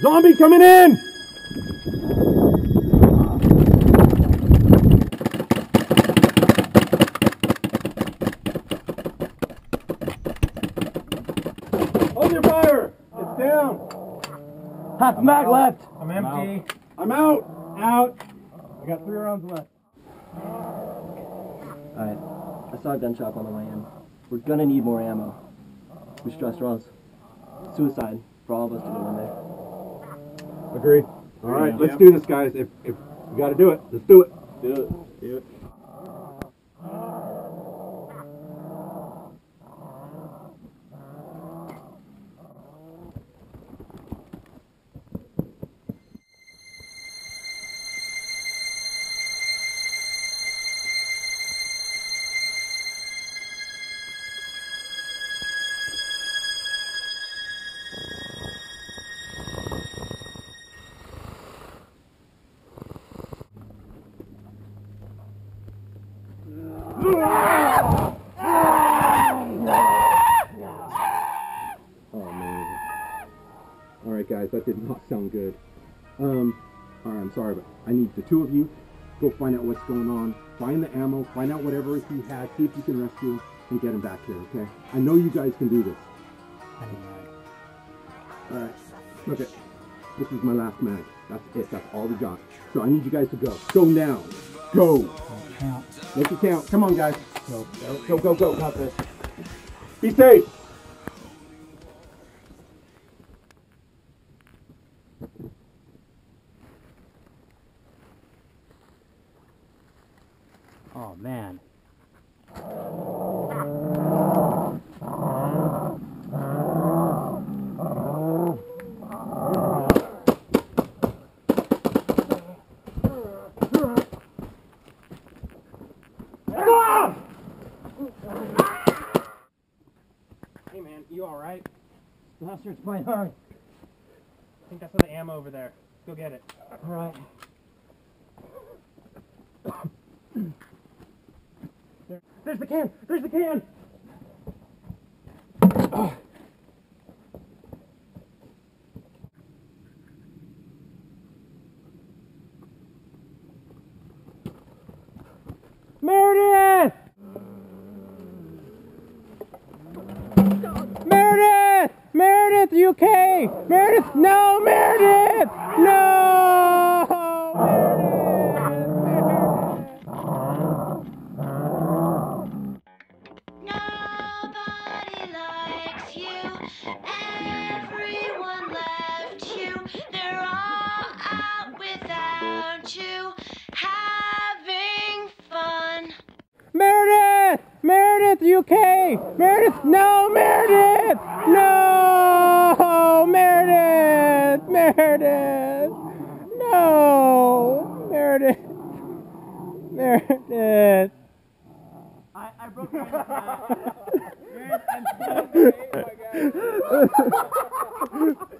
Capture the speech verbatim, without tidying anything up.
Zombie coming in! Hold your fire! It's down! Half a mag left! I'm empty. I'm out! Out! I got three rounds left. Alright, I saw a gun shop on the way in. We're gonna need more ammo. We should try straws. Suicide for all of us to go in there. Agree. Alright, yeah. Let's do this, guys. If, if we gotta do it, let's do it. Do it. Do it. Guys, that did not sound good. Um, alright, I'm sorry, but I need the two of you. Go find out what's going on. Find the ammo, find out whatever he has, see if you can rescue him, and get him back here, okay? I know you guys can do this. Alright, look it. This is my last match. That's it, that's all we got. So I need you guys to go. Go now. Go. Count. Make it count. Come on, guys. Go, go, go, go. Got this. Be safe. Oh, man. Hey, man, you all right? Blaster's playing hard. I think that's the ammo over there. Let's go get it. All right. There's the can! There's the can! Oh. Meredith! Meredith! Meredith, you okay? Meredith! No, Meredith! No! Everyone left you, they're all out without you, having fun. Meredith! Meredith, you okay? Meredith! No, Meredith! No! Meredith! Meredith! No! Meredith! Meredith! I, I broke my hand. I'm so sorry. Oh my God.